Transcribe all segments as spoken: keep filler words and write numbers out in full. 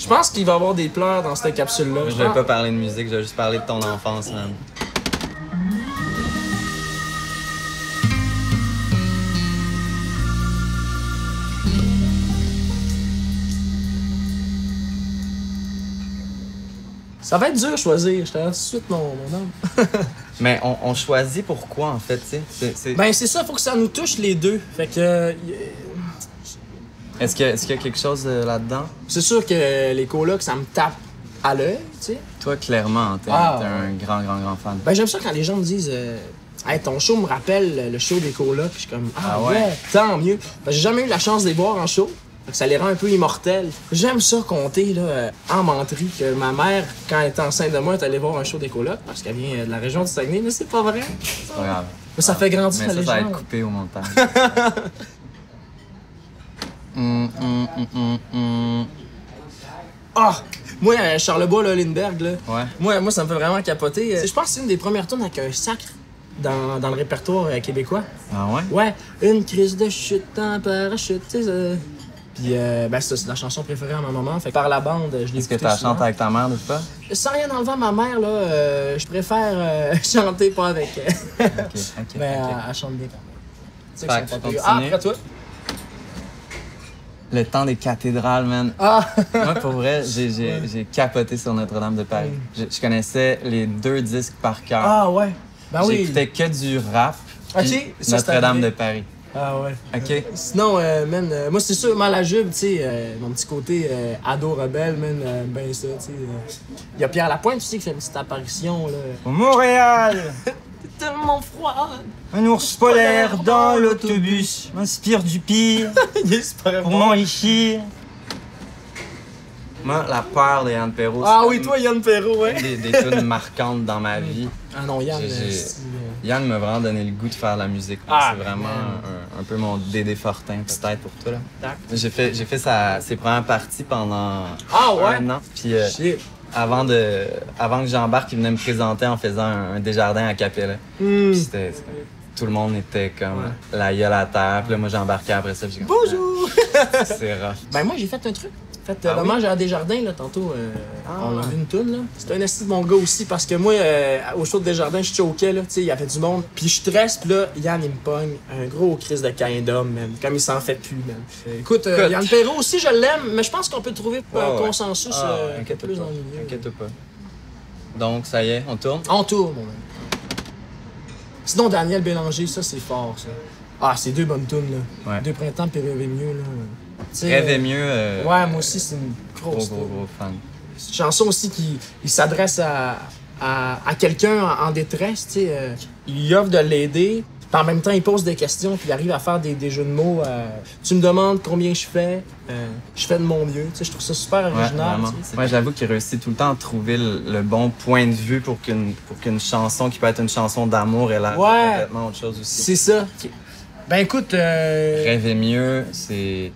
Je pense qu'il va y avoir des pleurs dans cette capsule-là. Je vais pas parler de musique, je vais juste parler de ton enfance, man. Ça va être dur à choisir, je te tout de suite, mon, mon homme. Mais on, on choisit pourquoi, en fait, tu sais? Ben, c'est ça, faut que ça nous touche les deux. Fait que. Euh, Est-ce qu'il y, est-ce qu'il y a quelque chose euh, là-dedans? C'est sûr que euh, les colocs, ça me tape à l'œil, tu sais. Toi, clairement, t'es ah, un grand, grand, grand fan. Ben, j'aime ça quand les gens me disent euh, hey, ton show me rappelle le show des colocs. Je suis comme, ah, ah ouais? ouais, tant mieux. Ben, j'ai jamais eu la chance de les voir en show. Ça les rend un peu immortels. J'aime ça compter là, en menterie que ma mère, quand elle était enceinte de moi, est allée voir un show des colocs parce qu'elle vient de la région du Saguenay, mais c'est pas vrai. C'est pas grave. Mais ça fait grandir la légende. Ça va être coupé au montage. mm, mm, mm, mm, mm. Ah! Moi, Charlebois, là, Lindbergh, là, ouais. moi, moi, ça me fait vraiment capoter. Je pense que c'est une des premières tournes avec un sacre. Dans, dans le répertoire euh, québécois. Ah ouais? Ouais. Une crise de chute en parachute, tu sais. Euh... Puis, euh, ben, c'est la chanson préférée à ma maman. Fait que par la bande, je l'ai. Est-ce que tu la chantes avec ta mère ou pas? Sans rien enlever à ma mère, là, euh, je préfère euh, chanter pas avec elle. OK, OK. Mais okay. Elle, elle chante bien. Tu sais que c'est pas Ah, après toi? Le temps des cathédrales, man. Ah! Moi, pour vrai, j'ai capoté sur Notre-Dame de Paris. Mm. Je, je connaissais les deux disques par cœur. Ah ouais? Ben oui. J'écoutais que du rap. OK. Notre-Dame de Paris. Ah ouais. OK. Sinon, euh, man, euh, moi c'est sûr, Malajube, tu sais, euh, mon petit côté euh, ado rebelle, man, euh, ben ça, tu sais. Il euh, y a Pierre Lapointe, tu sais, qui fait une petite apparition, là. Montréal! T'es tellement froid! Un ours polaire dans l'autobus m'inspire du pire. Il est super bon. Pour m'enrichir. Moi, la peur de Yann Perreault. Ah oui, toi, Yann Perreault, ouais. Des, des tunes marquantes dans ma vie. Ah non, Yann. Yann m'a vraiment donné le goût de faire de la musique. Ah, c'est vraiment un, un peu mon Dédé Fortin, peut-être, pour toi, là. D'accord. J'ai fait, j'ai fait sa, ses premières parties pendant ah, ouais? un an. Puis euh, avant, de, avant que j'embarque, il venait me présenter en faisant un, un Desjardins à Capella. Mm. Puis c'était... Tout le monde était comme ouais. la gueule à terre. Puis là, moi, j'embarquais après ça. Puis bonjour! C'est rough. Ben moi, j'ai fait un truc. En fait, l'hommage ah oui? à Desjardins, là, tantôt, euh, ah, on a vu une toune, là. C'était un esti de mon gars aussi, parce que moi, euh, au show de Desjardins, je choquais, là, tu sais, il y avait du monde. Puis je stresse, puis là, Yann, il me pogne un gros crise de caïn d'homme, man, comme il s'en fait plus, man. Euh, écoute, euh, Yann Perreault aussi, je l'aime, mais je pense qu'on peut trouver oh, un ouais. consensus ah, euh, inquiète plus pas. dans le milieu. Inquiète pas. Donc, ça y est, on tourne? On tourne, mon man. Sinon, Daniel Bélanger, ça, c'est fort, ça. Ah, c'est deux bonnes tounes, là. Ouais. Deux printemps, puis rêver mieux, là. Rêver mieux. Euh, ouais, moi aussi, c'est une grosse. Gros, gros, gros fan. C'est une chanson aussi qui s'adresse à, à, à quelqu'un en, en détresse, tu sais. Euh, il lui offre de l'aider, puis en même temps, il pose des questions, puis il arrive à faire des, des jeux de mots. Euh, tu me demandes combien je fais, euh, je fais de mon mieux, tu sais. Je trouve ça super original. Ouais, ouais, j'avoue qu'il réussit tout le temps à trouver le, le bon point de vue pour qu'une pour qu'une chanson qui peut être une chanson d'amour, elle a ouais. complètement autre chose aussi. C'est ça. Okay. Ben écoute. Euh... Rêver mieux, c'est.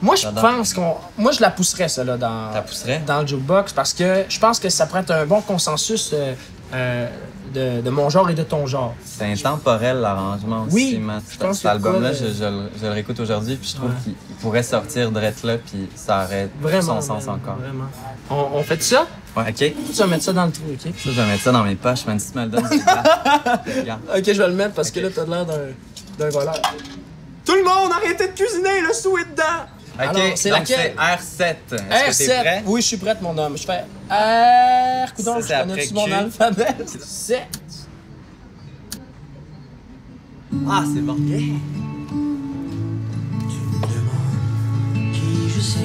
Moi, je pense qu'on. Moi, je la pousserais, ça, là, dans. La pousserais? Dans le jukebox, parce que je pense que ça pourrait être un bon consensus euh, euh, de, de mon genre et de ton genre. C'est intemporel, l'arrangement aussi. Oui. Je pense cet album-là, je, je, je le réécoute aujourd'hui, puis je trouve ouais. qu'il pourrait sortir direct là, puis ça aurait vraiment, son sens vraiment, encore. Vraiment. On, on fait ça? Ouais, OK. Tu vas mettre ça dans le trou, OK? Ça, je vais mettre ça dans mes poches, même si tu me le donnes. OK, je vais le mettre parce okay. que là, t'as l'air d'un voleur. Tout le monde, arrêtez de cuisiner, le sou est dedans! OK, c'est laquelle? R sept. Est-ce que t'es prêt? Oui, je suis prête, mon homme. Je fais R... Coudonc, je connais-tu mon alphabet? sept. Ah, c'est bon. Yeah. Tu me demandes qui je suis.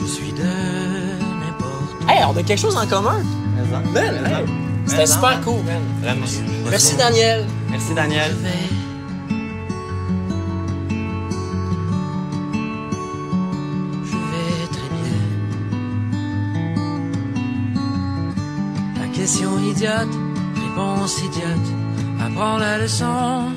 Je suis de n'importe... Hey, on a quelque chose en commun. Ben, hey. C'était super cool, man. Vraiment. Merci, Daniel. Merci, Daniel. Question idiote, réponse idiote, apprends la leçon.